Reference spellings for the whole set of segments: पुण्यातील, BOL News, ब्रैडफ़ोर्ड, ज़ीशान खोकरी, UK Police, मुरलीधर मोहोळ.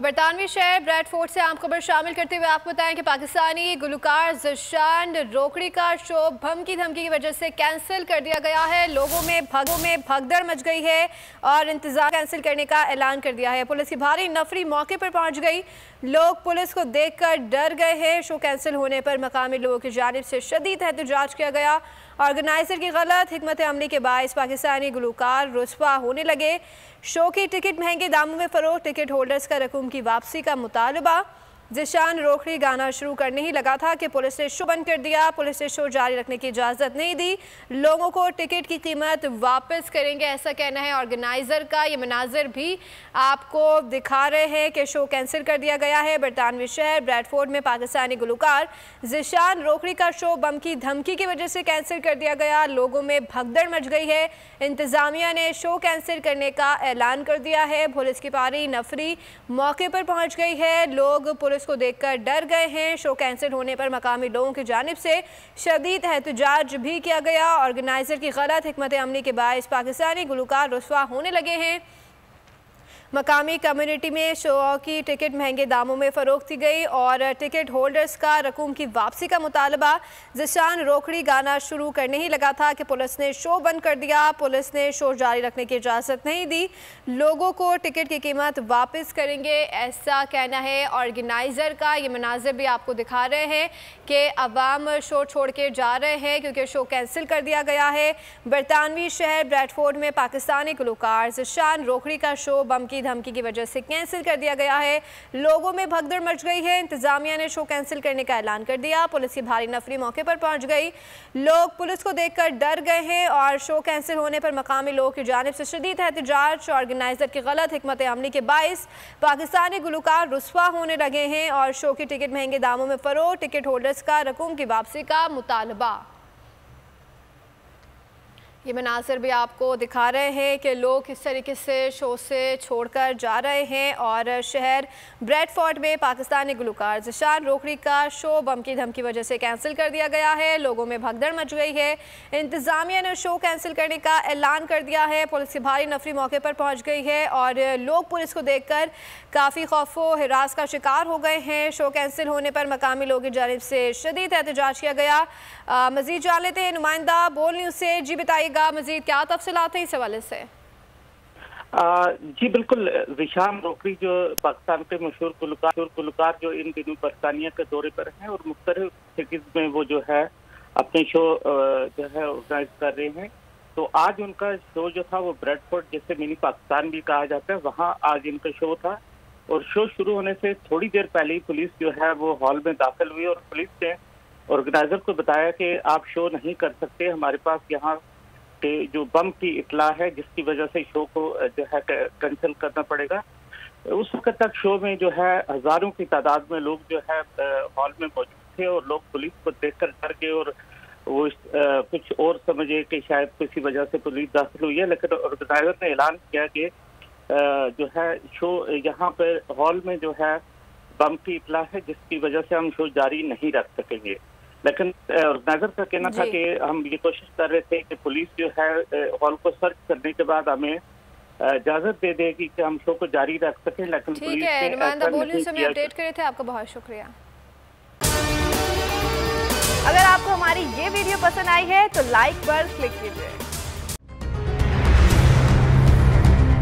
बरतानवी शहर ब्रैडफ़ोर्ड से आम खबर शामिल करते हुए आपको बताएं कि पाकिस्तानी गुलकार ज़ीशान खोकरी का शो धमकी धमकी की वजह से कैंसिल कर दिया गया है। लोगों में भगदड़ मच गई है और इंतजार कैंसिल करने का ऐलान कर दिया है। पुलिस की भारी नफरी मौके पर पहुंच गई। लोग पुलिस को देखकर डर गए हैं। शो कैंसिल होने पर मकामी लोगों की जानिब से शदीद एहतजाज किया गया। ऑर्गेनाइजर की गलत हिकमत अमली के बायस पाकिस्तानी गुलकार रुस्वा होने लगे। शो की टिकट महंगे दामों में फरोख्त, टिकट होल्डर्स का रकूम की वापसी का मुतालबा। ज़ीशान खोकरी गाना शुरू करने ही लगा था कि पुलिस ने शो बंद कर दिया। पुलिस ने शो जारी रखने की इजाज़त नहीं दी। लोगों को टिकट की कीमत वापस करेंगे, ऐसा कहना है ऑर्गेनाइज़र का। ये मनाजिर भी आपको दिखा रहे हैं कि शो कैंसिल कर दिया गया है। बरतानवी शहर ब्रैडफ़ोर्ड में पाकिस्तानी गुलकार ज़ीशान खोकरी का शो धमकी धमकी की वजह से कैंसिल कर दिया गया। लोगों में भगदड़ मच गई है। इंतज़ामिया ने शो कैंसिल करने का ऐलान कर दिया है। पुलिस की भारी नफरी मौके पर पहुँच गई है। लोग पुलिस को देखकर डर गए हैं। शो कैंसिल होने पर मकामी लोगों की जानिब से शदीद एहतजाज भी किया गया। ऑर्गेनाइजर की गलत हिकमत अमली के बायस पाकिस्तानी गुलकार रुस्वा होने लगे हैं। मकामी कम्युनिटी में शो की टिकट महंगे दामों में फरोख्त की गई और टिकट होल्डर्स का रकूम की वापसी का मुतालबा। ज़ीशान खोकरी गाना शुरू करने ही लगा था कि पुलिस ने शो बंद कर दिया। पुलिस ने शो जारी रखने की इजाज़त नहीं दी। लोगों को टिकट की कीमत वापस करेंगे, ऐसा कहना है ऑर्गेनाइज़र का। ये मनाज़र भी आपको दिखा रहे हैं कि अवाम शो छोड़ के जा रहे हैं क्योंकि शो कैंसिल कर दिया गया है। बरतानवी शहर ब्रैडफ़ोर्ड में पाकिस्तानी गुलकार ज़ीशान खोकरी का शो बम धमकी की वजह से कैंसिल कर दिया गया है। लोगों में भगदड़ मच गई है। इंतजामिया ने शो कैंसिल करने का ऐलान कर दिया। पुलिस की भारी नफरी मौके पर पहुंच गई। लोग पुलिस को देखकर डर गए हैं और शो कैंसिल होने पर मकामी लोगों की जानिब से शदीद एहतजाज। ऑर्गेनाइजर की गलत हिकमत अमली के बायस पाकिस्तानी गुलकार रुस्वा होने लगे हैं और शो की टिकट महंगे दामों में फरोख्त, टिकट होल्डर्स का रकूम की वापसी का मुतालबा। ये मनासर भी आपको दिखा रहे हैं कि लोग किस तरीके से शो से छोड़कर जा रहे हैं और शहर ब्रैडफ़ोर्ड में पाकिस्तानी गुलकार ज़ीशान खोकरी का शो बम की धमकी वजह से कैंसिल कर दिया गया है। लोगों में भगदड़ मच गई है। इंतज़ामिया ने शो कैंसिल करने का ऐलान कर दिया है। पुलिस की भारी नफरी मौके पर पहुंच गई है और लोग पुलिस को देखकर काफ़ी खौफ व हरास का शिकार हो गए हैं। शो कैंसिल होने पर मकामी लोगों की जानिब से शदीद एहतजाज किया गया। मज़ीद जान लेते हैं नुमाइंदा बोल न्यूज़ से। जी बताइए मजीद क्या तफसीलात हैं इस हवाले से? जी बिल्कुल, ज़ीशान खोकरी जो पाकिस्तान के मशहूर गुलकार जो इन दिनों बरतानिया के दौरे पर हैं और मुख्तलिफ सेक्टर्स में वो जो है अपने शो जो है ऑर्गेनाइज कर रहे हैं, तो आज उनका शो जो था वो ब्रैडफ़ोर्ड जैसे मिनी पाकिस्तान भी कहा जाता है, वहाँ आज इनका शो था। और शो शुरू होने से थोड़ी देर पहले ही पुलिस जो है वो हॉल में दाखिल हुई और पुलिस ने ऑर्गेनाइजर को बताया कि आप शो नहीं कर सकते, हमारे पास यहाँ के जो बम की इतला है जिसकी वजह से शो को जो है कैंसिल करना पड़ेगा। उस वक्त तक शो में जो है हजारों की तादाद में लोग जो है हॉल में मौजूद थे और लोग पुलिस को देखकर डर गए और वो कुछ और समझे कि शायद किसी वजह से पुलिस दाखिल हुई है। लेकिन ऑर्गेनाइजर ने ऐलान किया कि जो है शो यहाँ पर हॉल में जो है बम की इतला है जिसकी वजह से हम शो जारी नहीं रख सकेंगे। लेकिन ऑर्गेनाइजर का कहना था कि हम ये कोशिश कर रहे थे कि पुलिस जो है हॉल को सर्च करने के बाद हमें इजाजत दे देगी कि हम शो को जारी रख सकें, लेकिन पुलिस ने ऐसा नहीं किया। अपडेट करे थे, आपका बहुत शुक्रिया। अगर आपको हमारी ये वीडियो पसंद आई है तो लाइक पर क्लिक कीजिए।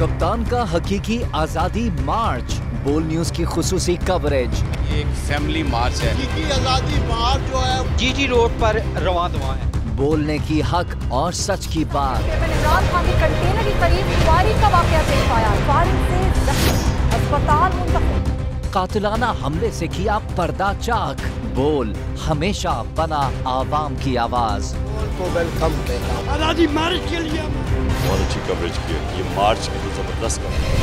कप्तान का हकीकी आजादी मार्च बोल न्यूज की खुसूसी कवरेज। एक फैमिली मार्च है, आजादी मार्च जो है जीजी रोड पर रवां दवां है। बोलने की हक और सच की बात। रात खानी कंटेनर के करीब फायरिंग का वाकया पेश आया। फायरिंग से अस्पताल मुंतकिल। कातिलाना हमले से किया पर्दा चाक। बोल हमेशा बना आवाम की आवाज। बोल को वेलकम देता हूँ आजादी मार्च के लिए। बहुत अच्छी कवरेज की है ये मार्च, बहुत जबरदस्त कवरेज।